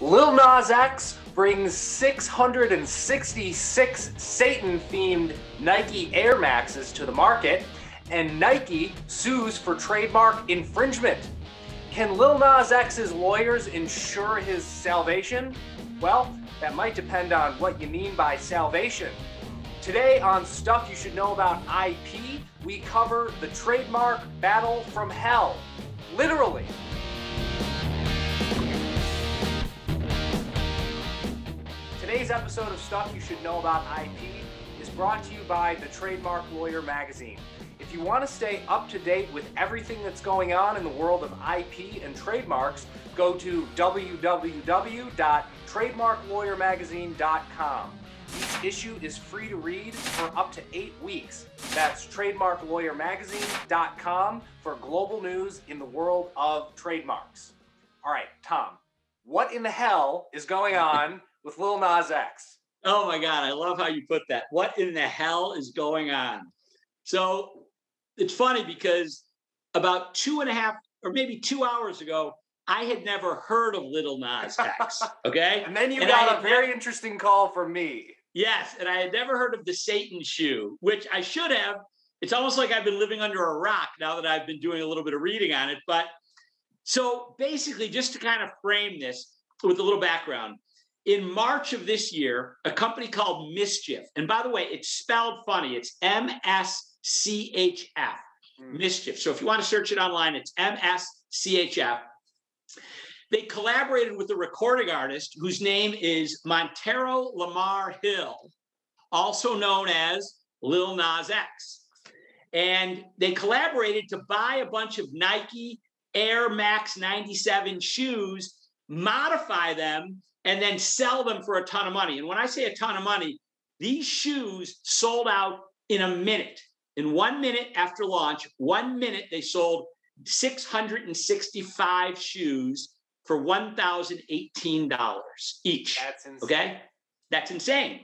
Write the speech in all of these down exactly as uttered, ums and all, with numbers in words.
Lil Nas X brings six hundred sixty-six Satan-themed Nike Air Maxes to the market, and Nike sues for trademark infringement. Can Lil Nas X's lawyers ensure his salvation? Well, that might depend on what you mean by salvation. Today on Stuff You Should Know About I P, we cover the trademark battle from hell, literally. Today's episode of Stuff You Should Know About I P is brought to you by the Trademark Lawyer magazine. If you want to stay up to date with everything that's going on in the world of I P and trademarks, go to w w w dot trademark lawyer magazine dot com. Each issue is free to read for up to eight weeks. That's trademark lawyer magazine dot com for global news in the world of trademarks. All right, Tom, what in the hell is going on with Lil Nas X? Oh my God, I love how you put that. What in the hell is going on? So it's funny because about two and a half or maybe two hours ago, I had never heard of Lil Nas X, okay? And then you and got I a very never, interesting call from me. Yes, and I had never heard of the Satan shoe, which I should have. It's almost like I've been living under a rock now that I've been doing a little bit of reading on it. But so basically, just to kind of frame this with a little background, in March of this year, a company called Mischief, and by the way, it's spelled funny. It's M S C H F, mm. Mischief. So if you want to search it online, it's M S C H F. They collaborated with a recording artist whose name is Montero Lamar Hill, also known as Lil Nas X. And they collaborated to buy a bunch of Nike Air Max ninety-seven shoes, modify them, and then sell them for a ton of money. And when I say a ton of money, these shoes sold out in a minute. In one minute after launch, one minute they sold six hundred sixty-five shoes for one thousand eighteen dollars each. That's insane. Okay? That's insane.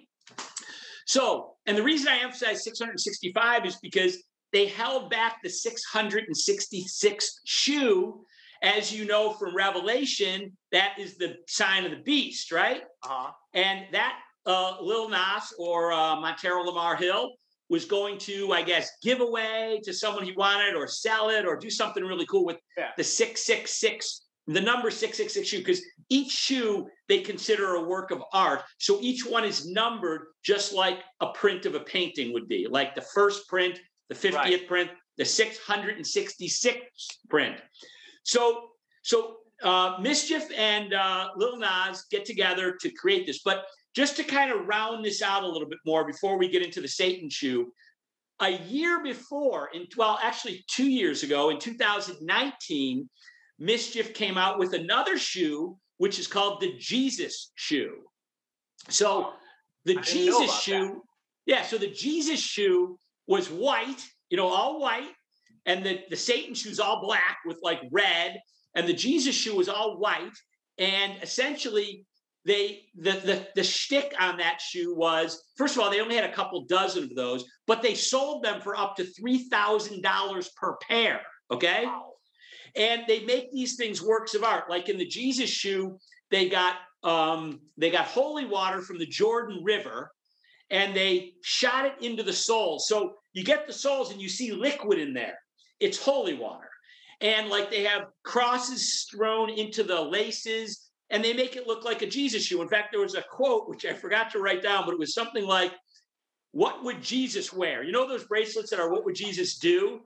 So, and the reason I emphasize six hundred sixty-five is because they held back the six hundred sixty-sixth shoe. As you know from Revelation, that is the sign of the beast, right? Uh-huh. And that uh, Lil Nas or uh, Montero Lamar Hill was going to, I guess, give away to someone he wanted or sell it or do something really cool with yeah. the six six six, the number six six six shoe, because each shoe they consider a work of art. So each one is numbered just like a print of a painting would be, like the first print, the fiftieth right. print, the six hundred sixty-sixth print. So, so uh, Mischief and uh, Lil Nas get together to create this. But just to kind of round this out a little bit more before we get into the Satan shoe, a year before, in well, actually two years ago, in two thousand nineteen, Mischief came out with another shoe, which is called the Jesus shoe. So the Jesus shoe, that. yeah, so the Jesus shoe was white, you know, all white. And the, the Satan shoe's all black with like red, and the Jesus shoe was all white. And essentially, they the, the, the shtick on that shoe was, first of all, they only had a couple dozen of those, but they sold them for up to three thousand dollars per pair, okay? Wow. And they make these things works of art. Like in the Jesus shoe, they got um, they got holy water from the Jordan River, and they shot it into the soles. So you get the soles and you see liquid in there. It's holy water. And like they have crosses thrown into the laces and they make it look like a Jesus shoe. In fact, there was a quote, which I forgot to write down, but it was something like, what would Jesus wear? You know those bracelets that are what would Jesus do?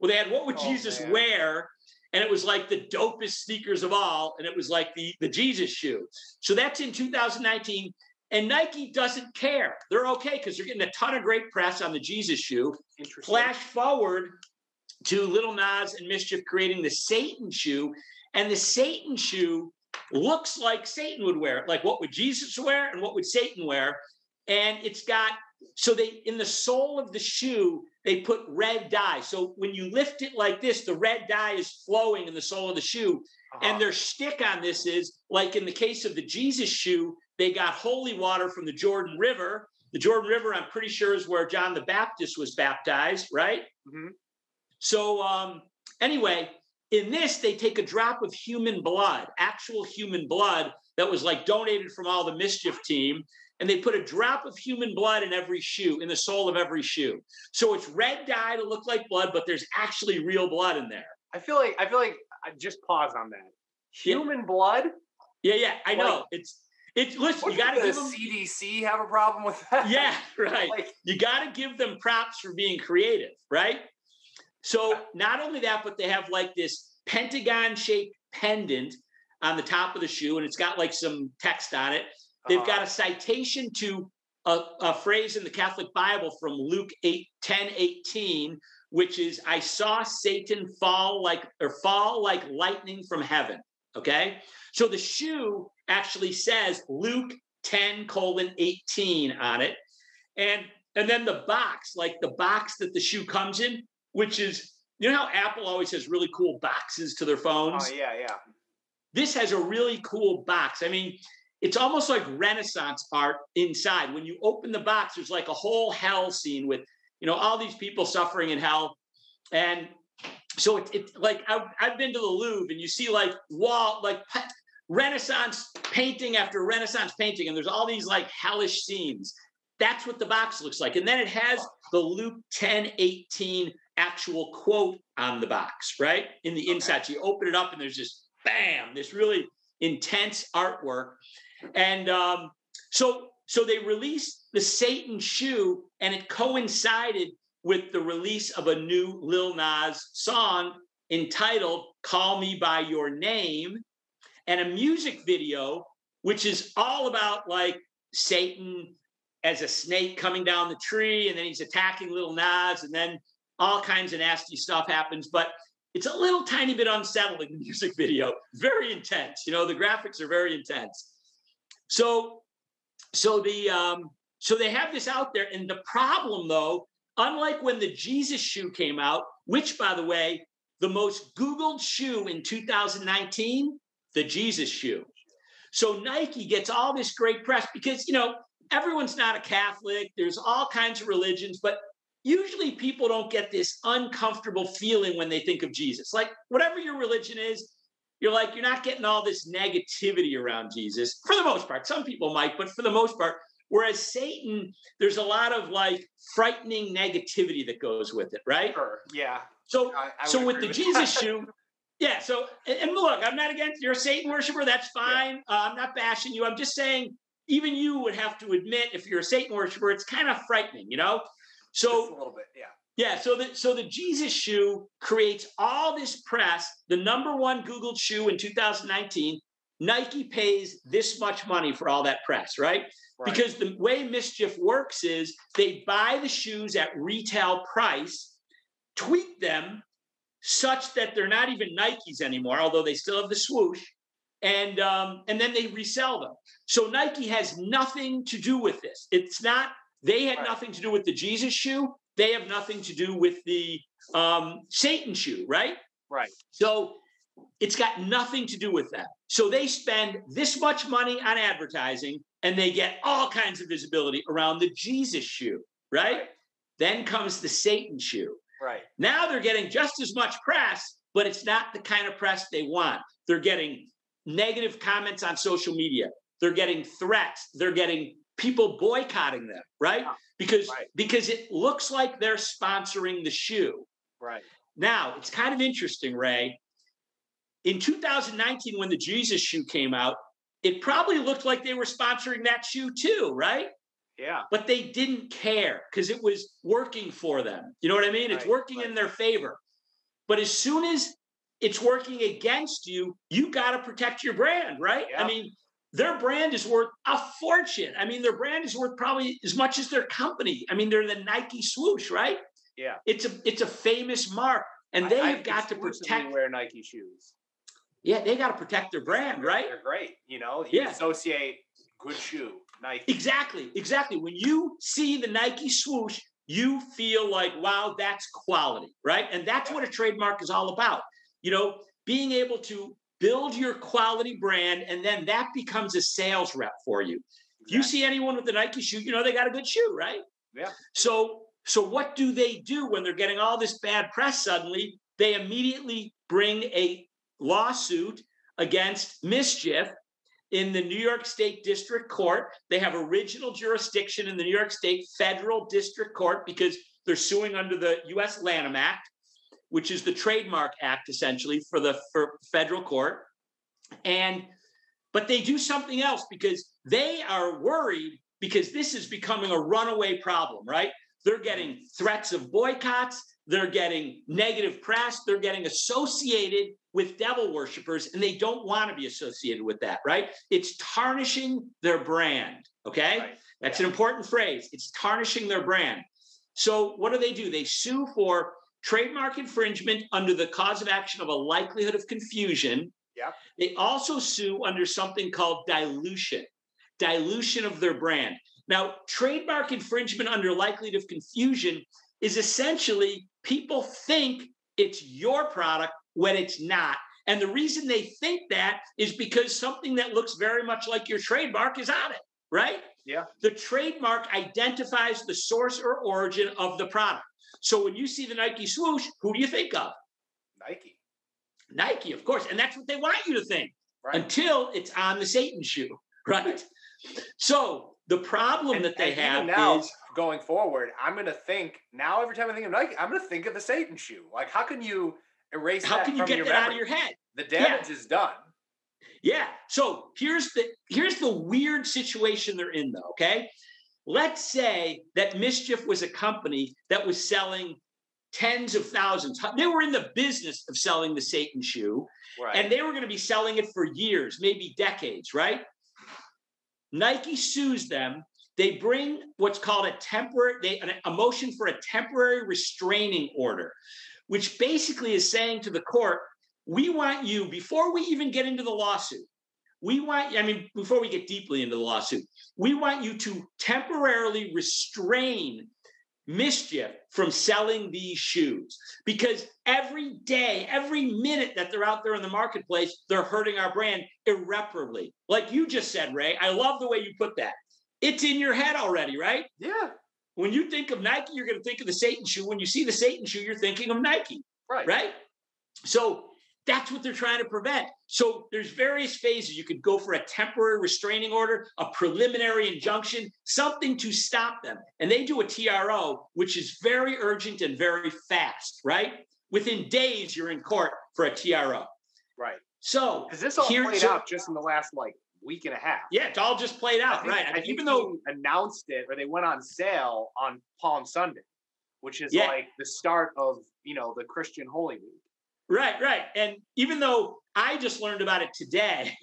Well, they had what would oh, Jesus man. wear? And it was like the dopest sneakers of all. And it was like the, the Jesus shoe. So that's in two thousand nineteen. And Nike doesn't care. They're okay because they're getting a ton of great press on the Jesus shoe. Flash forward to Lil Nas and Mischief creating the Satan shoe. And the Satan shoe looks like Satan would wear it. Like what would Jesus wear and what would Satan wear? And it's got, so they, in the sole of the shoe, they put red dye. So when you lift it like this, the red dye is flowing in the sole of the shoe. Uh-huh. And their shtick on this is, like in the case of the Jesus shoe, they got holy water from the Jordan River. The Jordan River, I'm pretty sure, is where John the Baptist was baptized, right? Mm-hmm. So um, anyway, in this, they take a drop of human blood, actual human blood, that was like donated from all the Mischief team. And they put a drop of human blood in every shoe, in the sole of every shoe. So it's red dye to look like blood, but there's actually real blood in there. I feel like, I feel like I just pause on that. Human yeah. blood? Yeah, yeah, I like, know. It's, it's, listen, you got to give them. C D C have a problem with that? Yeah, right. Like, you got to give them props for being creative, right? So not only that, but they have like this pentagon-shaped pendant on the top of the shoe, and it's got like some text on it. They've got a citation to a, a phrase in the Catholic Bible from Luke eight, ten, eighteen, which is, I saw Satan fall like, or fall like lightning from heaven, okay? So the shoe actually says Luke ten colon eighteen on it. And, and then the box, like the box that the shoe comes in, which is, you know how Apple always has really cool boxes to their phones? Oh, yeah, yeah. This has a really cool box. I mean, it's almost like Renaissance art inside. When you open the box, there's like a whole hell scene with, you know, all these people suffering in hell. And so it's it, like, I've, I've been to the Louvre and you see like wall, like Renaissance painting after Renaissance painting. And there's all these like hellish scenes. That's what the box looks like. And then it has the Luke ten eighteen actual quote on the box, right? In the okay. inside. So you open it up and there's just bam, this really intense artwork. And um, so, so they released the Satan shoe, and it coincided with the release of a new Lil Nas song entitled Call Me By Your Name, and a music video, which is all about like Satan as a snake coming down the tree, and then he's attacking Lil Nas, and then all kinds of nasty stuff happens. But it's a little tiny bit unsettling, the music video, very intense. You know, the graphics are very intense. So, so the um, so they have this out there, and the problem though, unlike when the Jesus shoe came out, which by the way, the most Googled shoe in two thousand nineteen, the Jesus shoe. So Nike gets all this great press because, you know, everyone's not a Catholic. There's all kinds of religions, but usually people don't get this uncomfortable feeling when they think of Jesus. Like whatever your religion is, you're like, you're not getting all this negativity around Jesus, for the most part. Some people might, but for the most part. Whereas Satan, there's a lot of like frightening negativity that goes with it, right? Sure. Yeah. So, I, I so with the with Jesus shoe, yeah. So, and look, I'm not against, you're a Satan worshiper. That's fine. Yeah. Uh, I'm not bashing you. I'm just saying, even you would have to admit, if you're a Satan worshiper, it's kind of frightening, you know? So just a little bit, yeah. Yeah, so the, so the Jesus shoe creates all this press, the number one Googled shoe in two thousand nineteen. Nike pays this much money for all that press, right? Right. Because the way Mischief works is they buy the shoes at retail price, tweak them such that they're not even Nikes anymore, although they still have the swoosh, and um, and then they resell them. So Nike has nothing to do with this. It's not, they had right. nothing to do with the Jesus shoe. They have nothing to do with the um, Satan shoe, right? Right. So it's got nothing to do with that. So they spend this much money on advertising, and they get all kinds of visibility around the Jesus shoe, right? Right. Then comes the Satan shoe. Right. Now they're getting just as much press, but it's not the kind of press they want. They're getting negative comments on social media. They're getting threats. They're getting people boycotting them, right? Yeah. Because, right. because it looks like they're sponsoring the shoe. Right. Now, it's kind of interesting, Ray. In two thousand nineteen, when the Jesus shoe came out, it probably looked like they were sponsoring that shoe too, right? Yeah. But they didn't care because it was working for them. You know what I mean? Right. It's working right. in their favor. But as soon as it's working against you, you got to protect your brand, right? Yeah. I mean, their brand is worth a fortune. I mean, their brand is worth probably as much as their company. I mean, they're the Nike swoosh, right? Yeah. It's a it's a famous mark, and they I, have I got to protect. Wear Nike shoes. Yeah, they got to protect their brand, right? They're great. You know, you yeah. associate good shoe, Nike. Exactly, exactly. When you see the Nike swoosh, you feel like, wow, that's quality, right? And that's yeah. what a trademark is all about. You know, being able to build your quality brand, and then that becomes a sales rep for you. Exactly. You see anyone with a Nike shoe, you know they got a good shoe, right? Yeah. So, so what do they do when they're getting all this bad press suddenly? They immediately bring a lawsuit against Mischief, in the New York State District Court. They have original jurisdiction in the New York State Federal District Court because they're suing under the U S Lanham Act, which is the Trademark Act, essentially, for the for federal court. And but they do something else because they are worried because this is becoming a runaway problem, right? They're getting threats of boycotts. They're getting negative press. They're getting associated with devil worshipers, and they don't want to be associated with that, right? It's tarnishing their brand, okay? Right. That's an important phrase. It's tarnishing their brand. So what do they do? They sue for trademark infringement under the cause of action of a likelihood of confusion. Yeah. They also sue under something called dilution, dilution of their brand. Now, trademark infringement under likelihood of confusion is essentially people think it's your product when it's not. And the reason they think that is because something that looks very much like your trademark is on it, right? Yeah. The trademark identifies the source or origin of the product. So when you see the Nike swoosh, who do you think of? Nike. Nike, of course. And that's what they want you to think, right, until it's on the Satan shoe, right? So the problem and, that they have now, is going forward, I'm going to think now every time I think of Nike, I'm going to think of the Satan shoe. Like, how can you erase how that can you from get your that memory? Out of your head? The damage yeah. is done. Yeah. So here's the here's the weird situation they're in, though. Okay, let's say that Mischief was a company that was selling tens of thousands. They were in the business of selling the Satan shoe, right, and they were going to be selling it for years, maybe decades, right? Nike sues them. They bring what's called a temporary, they, a motion for a temporary restraining order, which basically is saying to the court, we want you, before we even get into the lawsuit, we want, I mean, before we get deeply into the lawsuit, we want you to temporarily restrain Mischief from selling these shoes, because every day, every minute that they're out there in the marketplace, they're hurting our brand irreparably. Like you just said, Ray, I love the way you put that. It's in your head already, right? Yeah. When you think of Nike, you're going to think of the Satan shoe. When you see the Satan shoe, you're thinking of Nike, right? Right. So that's what they're trying to prevent. So there's various phases. You could go for a temporary restraining order, a preliminary injunction, something to stop them. And they do a T R O, which is very urgent and very fast, right? Within days, you're in court for a T R O. Right. So because this all here, played so, out just in the last, like, week and a half. Yeah, it's all just played out, I think, right? I mean, even though announced it, or they went on sale on Palm Sunday, which is yeah. like the start of, you know, the Christian Holy Week. Right, right. And even though I just learned about it today,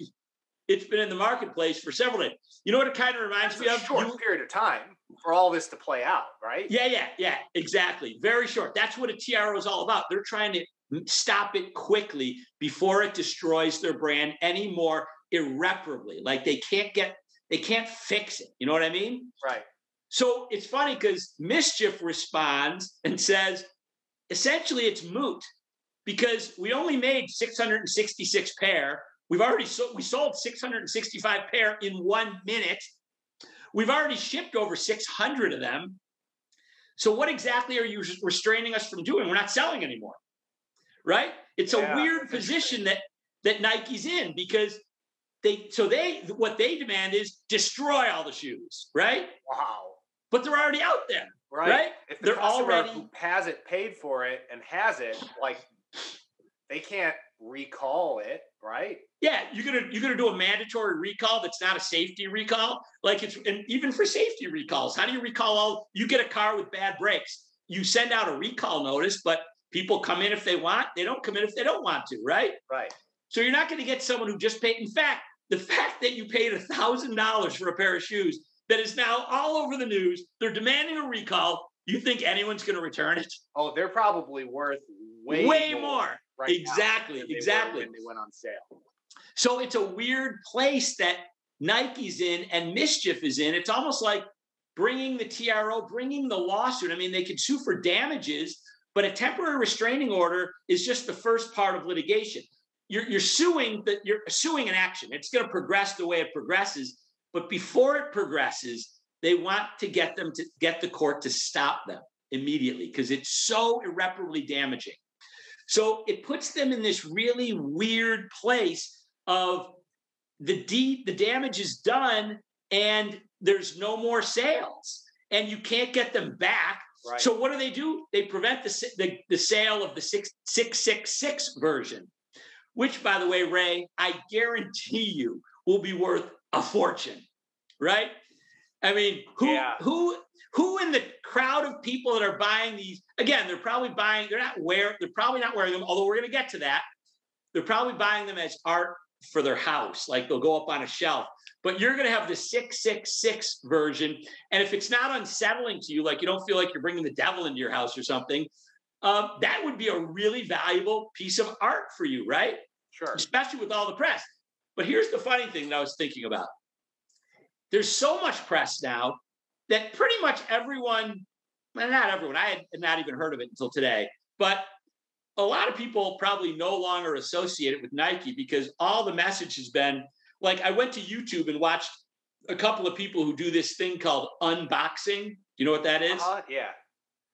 it's been in the marketplace for several days. You know what it kind of reminds me of? It's a short period of time for all this to play out, right? Yeah, yeah, yeah, exactly. Very short. That's what a T R O is all about. They're trying to stop it quickly before it destroys their brand any more irreparably. Like they can't get, they can't fix it. You know what I mean? Right. So it's funny because Mischief responds and says, essentially it's moot, because we only made six hundred sixty-six pair. We've already so we sold six hundred sixty-five pair in one minute. We've already shipped over six hundred of them. So what exactly are you restraining us from doing? We're not selling anymore, right? It's yeah, a weird position that that Nike's in, because they so they what they demand is destroy all the shoes, right? Wow. But they're already out there, right? right? If the they're already who has it paid for it and has it like. They can't recall it, right? Yeah, you're gonna you're gonna do a mandatory recall that's not a safety recall. Like it's and even for safety recalls, how do you recall all? You get a car with bad brakes, you send out a recall notice, but people come in if they want, they don't come in if they don't want to, right? Right. So you're not going to get someone who just paid. In fact, the fact that you paid a thousand dollars for a pair of shoes that is now all over the news, they're demanding a recall. You think anyone's going to return it? Oh, they're probably worth way, way more. more. Right, exactly, now, exactly. When they went on sale. So it's a weird place that Nike's in and Mischief is in. It's almost like bringing the T R O, bringing the lawsuit. I mean, they could sue for damages, but a temporary restraining order is just the first part of litigation. You're, you're suing that you're suing an action. It's going to progress the way it progresses, but before it progresses, they want to get them to get the court to stop them immediately because it's so irreparably damaging. So it puts them in this really weird place of the deed, the damage is done, and there's no more sales, and you can't get them back. Right. So what do they do? They prevent the the, the sale of the six six six six version, which, by the way, Ray, I guarantee you will be worth a fortune, right? I mean, who yeah. who who in the crowd of people that are buying these? Again, they're probably buying. They're not wear. They're probably not wearing them. Although we're going to get to that. They're probably buying them as art for their house, like they'll go up on a shelf. But you're going to have the six six six version, and if it's not unsettling to you, like you don't feel like you're bringing the devil into your house or something, um, that would be a really valuable piece of art for you, right? Sure. Especially with all the press. But here's the funny thing that I was thinking about. There's so much press now that pretty much everyone, well, not everyone, I had not even heard of it until today, but a lot of people probably no longer associate it with Nike because all the message has been, like, I went to YouTube and watched a couple of people who do this thing called unboxing. Do you know what that is? Uh, yeah.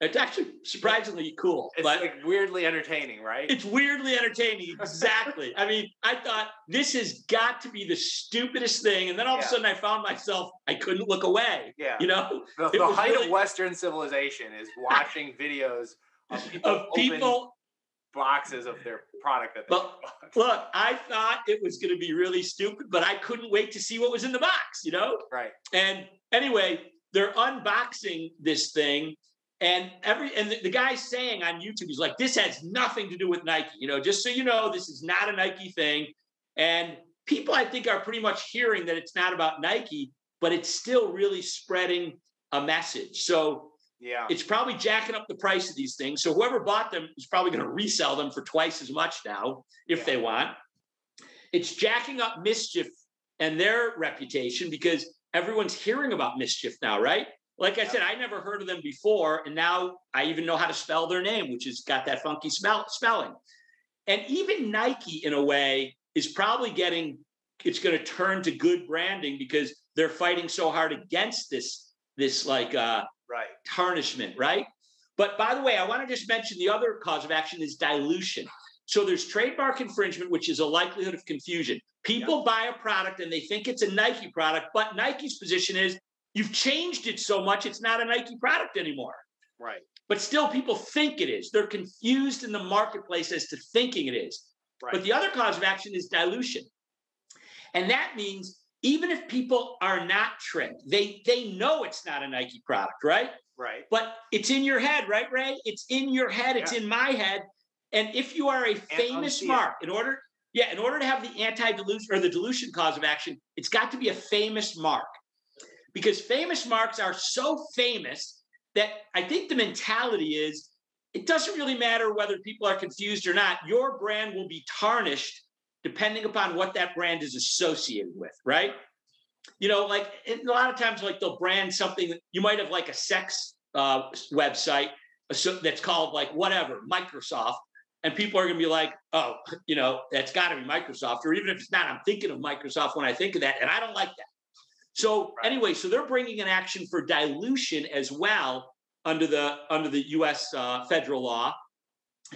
It's actually surprisingly cool. It's but like weirdly entertaining, right? It's weirdly entertaining. Exactly. I mean, I thought this has got to be the stupidest thing. And then all yeah. of a sudden I found myself, I couldn't look away. Yeah. You know, the, the height really... of Western civilization is watching videos of people, of people open boxes of their product. That they but box. Look, I thought it was going to be really stupid, but I couldn't wait to see what was in the box, you know? Right. And anyway, they're unboxing this thing. And every and the, the guy saying on YouTube, he's like, this has nothing to do with Nike. You know, just so you know, this is not a Nike thing. And people, I think, are pretty much hearing that it's not about Nike, but it's still really spreading a message. So yeah, it's probably jacking up the price of these things. So whoever bought them is probably going to resell them for twice as much now if yeah. they want. It's jacking up Mischief and their reputation because everyone's hearing about Mischief now, right? Like I said, I never heard of them before, and now I even know how to spell their name, which has got that funky smell, spelling. And even Nike, in a way, is probably getting, it's going to turn to good branding because they're fighting so hard against this, this like uh, right. tarnishment, right? But by the way, I want to just mention the other cause of action is dilution. So there's trademark infringement, which is a likelihood of confusion. People yeah. buy a product, and they think it's a Nike product, but Nike's position is, you've changed it so much, it's not a Nike product anymore. Right. But still, people think it is. They're confused in the marketplace as to thinking it is. Right. But the other cause of action is dilution. And that means even if people are not tricked, they, they know it's not a Nike product, right? Right. But it's in your head, right, Ray? It's in your head. It's yeah. in my head. And if you are a famous mark, in order, yeah, in order to have the anti-dilution or the dilution cause of action, it's got to be a famous mark. Because famous marks are so famous that I think the mentality is it doesn't really matter whether people are confused or not. Your brand will be tarnished depending upon what that brand is associated with, right? You know, like a lot of times, like they'll brand something that you might have like a sex uh, website that's called like whatever, Microsoft. And people are going to be like, oh, you know, that's got to be Microsoft. Or even if it's not, I'm thinking of Microsoft when I think of that. And I don't like that. So anyway, so they're bringing an action for dilution as well under the under the U S uh, federal law.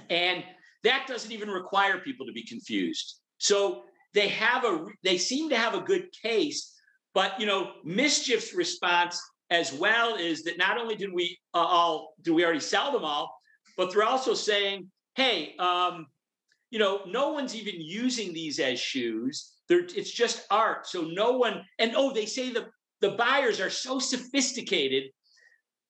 And that doesn't even require people to be confused. So they have a they seem to have a good case. But, you know, Mischief's response as well is that not only did we uh, all do we already sell them all, but they're also saying, hey, um, you know, no one's even using these as shoes. They're, it's just art. So no one, and oh, they say the, the buyers are so sophisticated.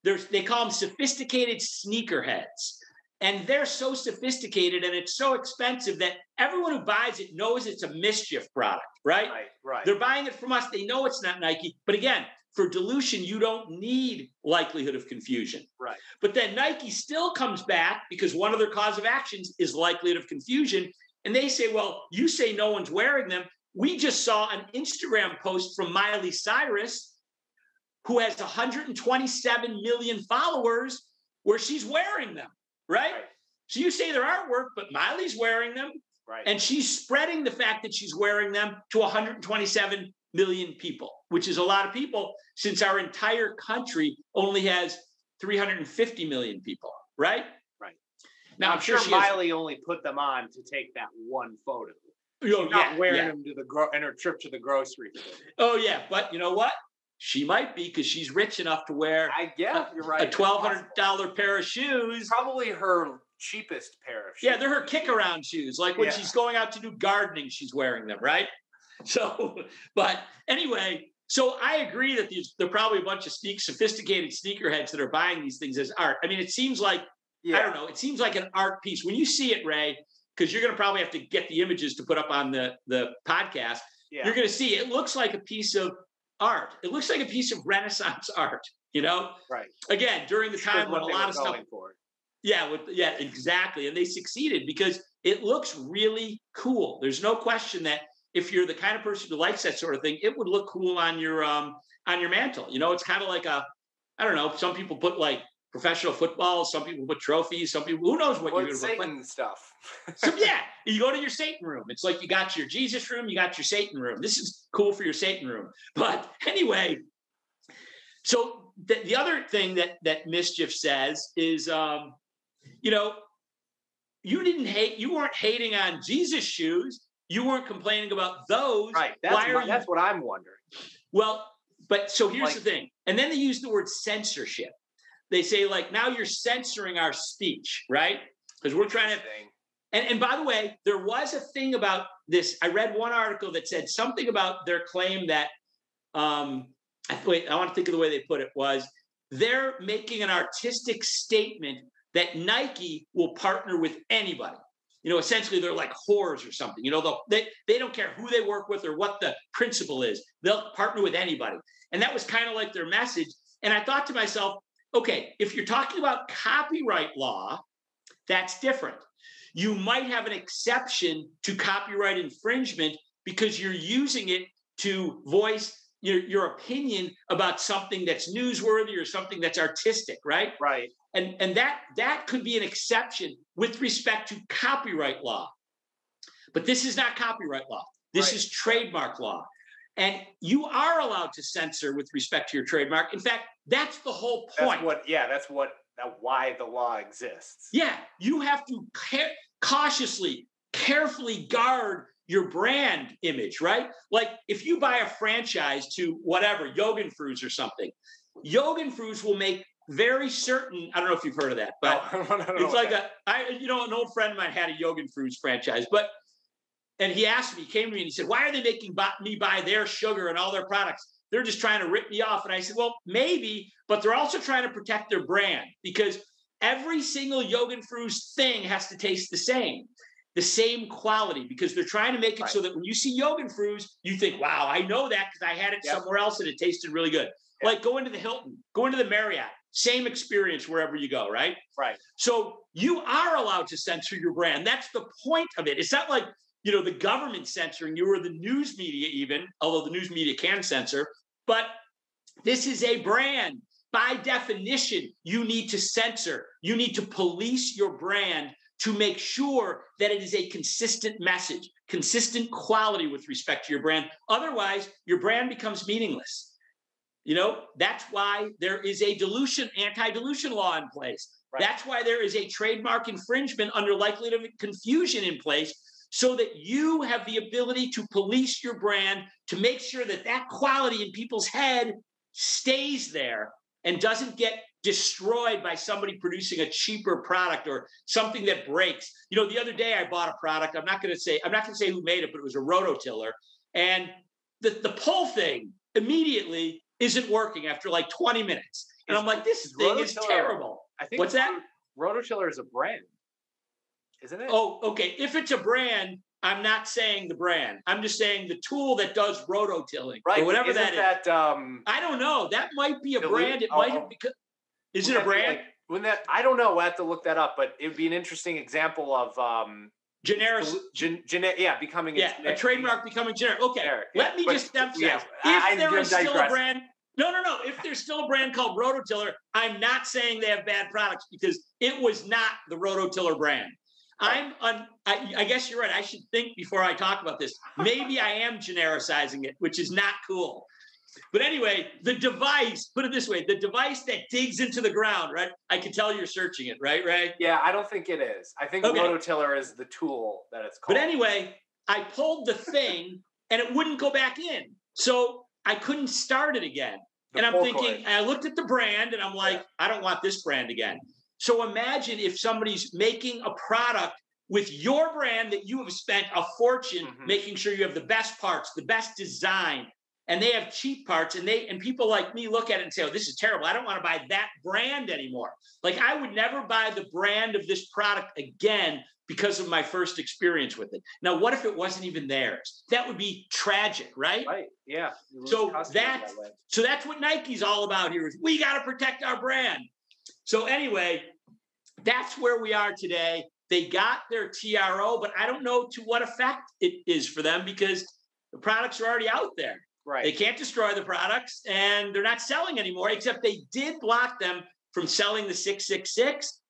They're, they call them sophisticated sneakerheads. And they're so sophisticated and it's so expensive that everyone who buys it knows it's a Mischief product, right? Right, right. They're buying it from us. They know it's not Nike. But again, for dilution, you don't need likelihood of confusion. Right. But then Nike still comes back because one of their cause of actions is likelihood of confusion. And they say, well, you say no one's wearing them. We just saw an Instagram post from Miley Cyrus, who has one hundred twenty-seven million followers, where she's wearing them, right? right? So you say their artwork, but Miley's wearing them. Right. And she's spreading the fact that she's wearing them to one hundred twenty-seven million people, which is a lot of people, since our entire country only has three hundred fifty million people, right? Right. Now, now I'm, I'm sure, sure Miley has, only put them on to take that one photo. oh, not yeah, wearing yeah. them to the gro- and her trip to the grocery store. Oh yeah, but you know what? She might be, because she's rich enough to wear. I guess a, you're right. A twelve hundred dollar pair of shoes. Probably her cheapest pair of shoes. Yeah, they're her kick around shoes. Like when yeah. she's going out to do gardening, she's wearing them, right? So, but anyway, so I agree that these, there are probably a bunch of sneak, sophisticated sneakerheads that are buying these things as art. I mean, it seems like yeah. I don't know. It seems like an art piece when you see it, Ray, because you're going to probably have to get the images to put up on the the podcast. Yeah. You're going to see it looks like a piece of art. It looks like a piece of Renaissance art, you know? Right. Again, during the time when a lot of stuff. For it. Yeah, with, yeah, exactly. And they succeeded because it looks really cool. There's no question that if you're the kind of person who likes that sort of thing, it would look cool on your um on your mantle. You know, it's kind of like a, I don't know, some people put like professional football, some people put trophies, some people, who knows what well, you're going to put. Satan stuff. So yeah, you go to your Satan room. It's like you got your Jesus room, you got your Satan room. This is cool for your Satan room. But anyway, so the, the other thing that that Mischief says is, um, you know, you didn't hate, you weren't hating on Jesus shoes. You weren't complaining about those. Right, that's, Why my, that's what I'm wondering. Well, but so here's like, the thing. And then they use the word censorship. They say, like, now you're censoring our speech, right? Because we're trying to... And, and by the way, there was a thing about this. I read one article that said something about their claim that... Um, I, wait, I want to think of the way they put it was they're making an artistic statement that Nike will partner with anybody. You know, essentially, they're like whores or something. You know, they they don't care who they work with or what the principle is. They'll partner with anybody. And that was kind of like their message. And I thought to myself, okay, if you're talking about copyright law, that's different. You might have an exception to copyright infringement because you're using it to voice your, your opinion about something that's newsworthy or something that's artistic, right? Right. And, and that, that could be an exception with respect to copyright law. But this is not copyright law. This right. is trademark law. And you are allowed to censor with respect to your trademark. In fact, that's the whole point. That's what, yeah, that's what that why the law exists. Yeah, you have to care, cautiously, carefully guard your brand image, right? Like if you buy a franchise to whatever, Yogenfruz or something, Yogenfruz will make very certain, I don't know if you've heard of that, but no, no, no, no, it's like that. a, I, you know, an old friend of mine had a Yogenfruz franchise, but and he asked me, he came to me and he said, why are they making buy, me buy their sugar and all their products? They're just trying to rip me off. And I said, well, maybe, but they're also trying to protect their brand because every single Yogenfruz thing has to taste the same, the same quality, because they're trying to make it right. so that when you see Yogenfruz, you think, wow, I know that because I had it yep. somewhere else and it tasted really good. Yep. Like go into the Hilton, go into the Marriott, same experience wherever you go, right? Right. So you are allowed to censor your brand. That's the point of it. It's not like, you know, the government censoring you or the news media even, although the news media can censor, but this is a brand. By definition, you need to censor. You need to police your brand to make sure that it is a consistent message, consistent quality with respect to your brand. Otherwise, your brand becomes meaningless. You know, that's why there is a dilution, anti-dilution law in place. Right. That's why there is a trademark infringement under likelihood of confusion in place, so that you have the ability to police your brand to make sure that that quality in people's head stays there and doesn't get destroyed by somebody producing a cheaper product or something that breaks. You know, the other day I bought a product. I'm not going to say, I'm not going to say who made it, but it was a rototiller. And the, the pull thing immediately isn't working after like twenty minutes. And is, I'm like, this thing is terrible. I think What's that? Rototiller is a brand. Isn't it? Oh, okay. If it's a brand, I'm not saying the brand. I'm just saying the tool that does rototilling, right? Or whatever that is. That, um, I don't know. That might be a dilute, brand. It oh, might have because. Is it a brand? Like, when that I don't know. I we'll have to look that up. But it would be an interesting example of um, generic. Gen, gen, yeah, becoming yeah, a, a trademark becoming generic. Okay, generic, yeah. let me but, just emphasize. Yeah, if I, there I is digress. still a brand. No, no, no. If there's still a brand called Rototiller, I'm not saying they have bad products because it was not the Rototiller brand. I'm, un, I, I guess you're right. I should think before I talk about this. Maybe I am genericizing it, which is not cool. But anyway, the device, put it this way, the device that digs into the ground, right? I can tell you're searching it, right, Ray? Yeah, I don't think it is. I think okay. Rototiller is the tool that it's called. But anyway, I pulled the thing and it wouldn't go back in. So I couldn't start it again. The and I'm thinking, and I looked at the brand and I'm like, yeah. I don't want this brand again. So imagine if somebody's making a product with your brand that you have spent a fortune mm-hmm. making sure you have the best parts, the best design, and they have cheap parts, and they and people like me look at it and say, oh, this is terrible. I don't want to buy that brand anymore. Like, I would never buy the brand of this product again because of my first experience with it. Now, what if it wasn't even theirs? That would be tragic, right? Right, yeah. So that's, that so that's what Nike's all about here is we got to protect our brand. So anyway, that's where we are today. They got their T R O, but I don't know to what effect it is for them because the products are already out there. Right. They can't destroy the products, and they're not selling anymore, except they did block them from selling the six six six,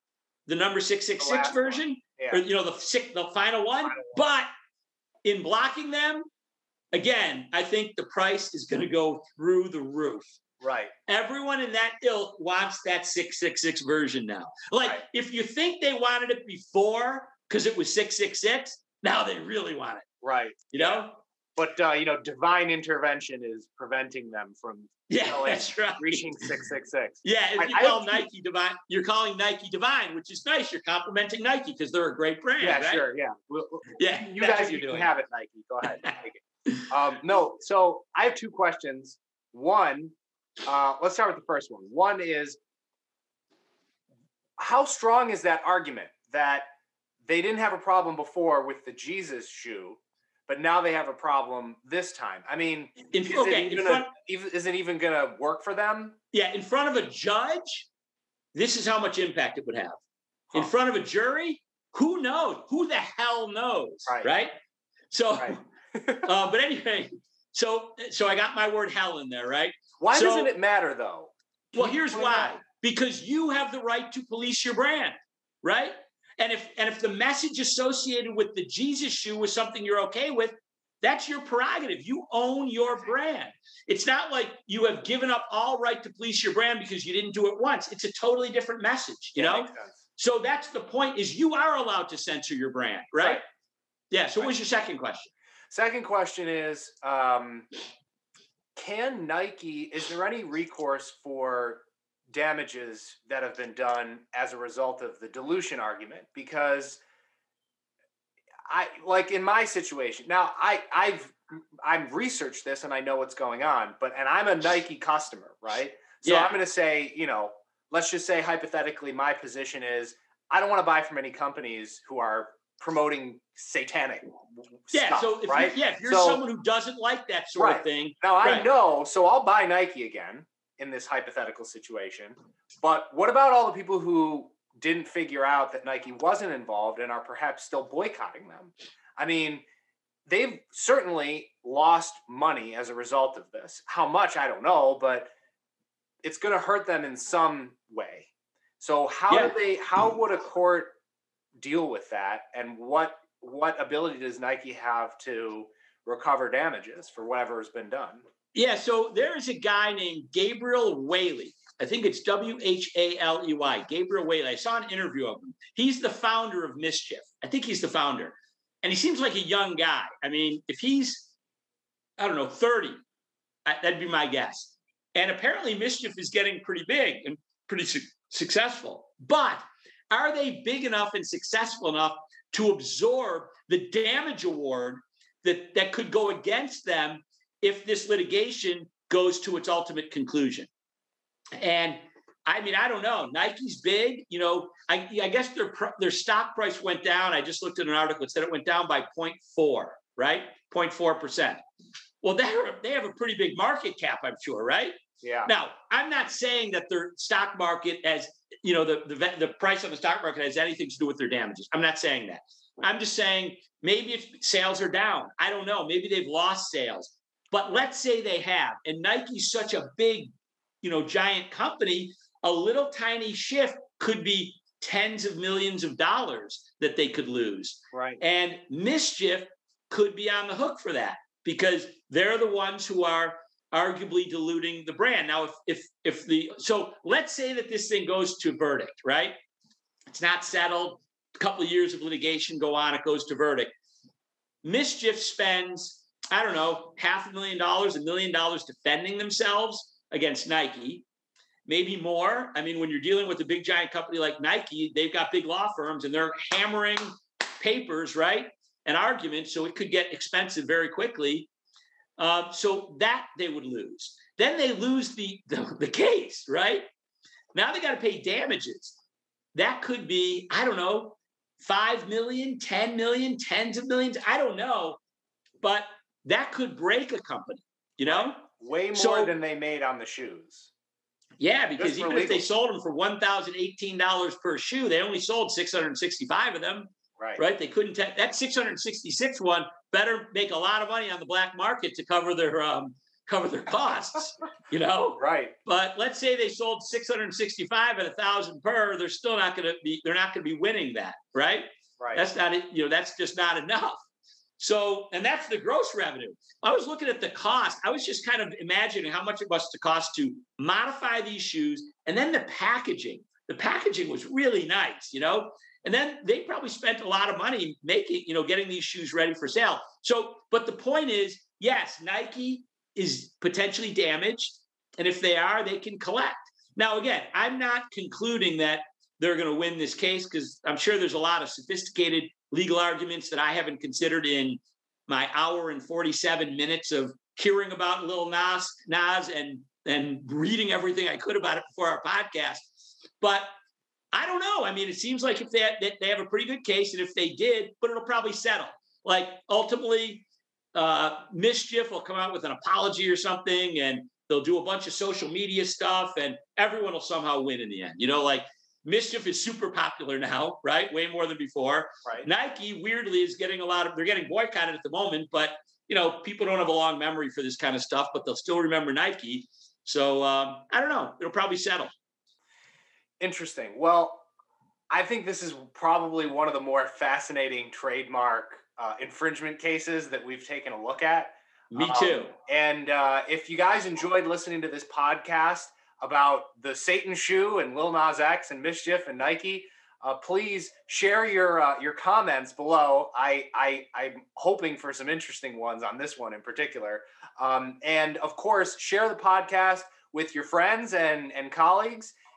the number six six six version, yeah. or, you know, the six, the final one. Final but in blocking them, again, I think the price is going to go through the roof. Right. Everyone in that ilk wants that six six six version now. Like, right. if you think they wanted it before because it was six six six, now they really want it. Right. You yeah. know? But, uh, you know, divine intervention is preventing them from yeah, selling, that's right. reaching six six six. Yeah, if you I, call I Nike think... divine, you're calling Nike divine, which is nice. You're complimenting Nike because they're a great brand, Yeah, right? sure, yeah. We'll, we'll, yeah you guys you doing. Have it, Nike. Go ahead. Take it. Um, no, so I have two questions. One... Uh, let's start with the first one. One is, how strong is that argument that they didn't have a problem before with the Jesus shoe, but now they have a problem this time? I mean, in, is, okay, it even front, a, is it even going to work for them? Yeah, in front of a judge, this is how much impact it would have. Huh. In front of a jury, who knows? Who the hell knows, right? right? So, right. uh, but anyway, so so I got my word hell in there, right? Why so, doesn't it matter, though? Can well, here's why. Out? Because you have the right to police your brand, right? And if and if the message associated with the Jesus shoe was something you're okay with, that's your prerogative. You own your brand. It's not like you have given up all right to police your brand because you didn't do it once. It's a totally different message, you yeah, know? So that's the point, is you are allowed to censor your brand, right? right. Yeah, so right. what was your second question? Second question is... Um, Can Nike, is there any recourse for damages that have been done as a result of the dilution argument? Because I, like in my situation, now I, I've, I've researched this and I know what's going on, but, and I'm a Nike customer, right? So yeah. I'm going to say, you know, let's just say hypothetically, my position is I don't want to buy from any companies who are promoting satanic yeah, stuff, so if right? You, yeah, if you're so, someone who doesn't like that sort right. of thing. Now, right. I know, so I'll buy Nike again in this hypothetical situation, but what about all the people who didn't figure out that Nike wasn't involved and are perhaps still boycotting them? I mean, they've certainly lost money as a result of this. How much, I don't know, but it's going to hurt them in some way. So how yeah. do they? How would a court deal with that, and what what ability does Nike have to recover damages for whatever has been done? Yeah, so there is a guy named Gabriel Whaley. I think it's W H A L E Y, Gabriel Whaley. I saw an interview of him. He's the founder of Mischief. I think he's the founder. And he seems like a young guy. I mean, if he's, I don't know, thirty, I, that'd be my guess. And apparently Mischief is getting pretty big and pretty su- successful. But are they big enough and successful enough to absorb the damage award that, that could go against them if this litigation goes to its ultimate conclusion? And I mean, I don't know. Nike's big, you know, I, I guess their, their stock price went down. I just looked at an article that said it went down by zero point four, right? zero point four percent. Well, they have a pretty big market cap, I'm sure, right? Yeah. Now, I'm not saying that their stock market as, you know, the, the the price of the stock market has anything to do with their damages. I'm not saying that. I'm just saying maybe if sales are down, I don't know, maybe they've lost sales. But let's say they have, and Nike's such a big, you know, giant company, a little tiny shift could be tens of millions of dollars that they could lose. Right. And Mischief could be on the hook for that because they're the ones who are arguably diluting the brand. Now, if if if the so let's say that this thing goes to verdict, right? It's not settled. A couple of years of litigation go on. It goes to verdict. Mischief spends, I don't know, half a million dollars, a million dollars defending themselves against Nike, maybe more. I mean, when you're dealing with a big giant company like Nike, they've got big law firms and they're hammering papers, right? An argument. So it could get expensive very quickly. Uh, so that they would lose. Then they lose the, the, the case, right? Now they got to pay damages. That could be, I don't know, five million dollars, ten million dollars, tens of millions. I don't know. But that could break a company, you know? Way more so, than they made on the shoes. Yeah, because even legal. If they sold them for one thousand eighteen dollars per shoe, they only sold six hundred sixty-five of them. Right. Right. They couldn't. T- that six hundred sixty-six one better make a lot of money on the black market to cover their um, cover their costs, you know. Right. But let's say they sold six hundred sixty-five at a thousand per. They're still not going to be. They're not going to be winning that. Right. Right. That's not. You know. That's just not enough. So, and that's the gross revenue. I was looking at the cost. I was just kind of imagining how much it must to cost to modify these shoes, and then the packaging. The packaging was really nice, you know. And then they probably spent a lot of money making, you know, getting these shoes ready for sale. So, but the point is, yes, Nike is potentially damaged. And if they are, they can collect. Now, again, I'm not concluding that they're going to win this case because I'm sure there's a lot of sophisticated legal arguments that I haven't considered in my hour and forty-seven minutes of hearing about Lil Nas, Nas and, and reading everything I could about it before our podcast. But I don't know. I mean, it seems like if they have, they have a pretty good case, and if they did, but it'll probably settle. Like ultimately, uh, Mischief will come out with an apology or something, and they'll do a bunch of social media stuff, and everyone will somehow win in the end. You know, like Mischief is super popular now, right? Way more than before. Right. Nike weirdly is getting a lot of, they're getting boycotted at the moment, but you know, people don't have a long memory for this kind of stuff, but they'll still remember Nike. So um, I don't know. It'll probably settle. Interesting. Well, I think this is probably one of the more fascinating trademark uh, infringement cases that we've taken a look at. Me too. Um, and uh, if you guys enjoyed listening to this podcast about the Satan shoe and Lil Nas X and Mischief and Nike, uh, please share your uh, your comments below. I, I, I'm hoping for some interesting ones on this one in particular. Um, and of course, share the podcast with your friends and, and colleagues.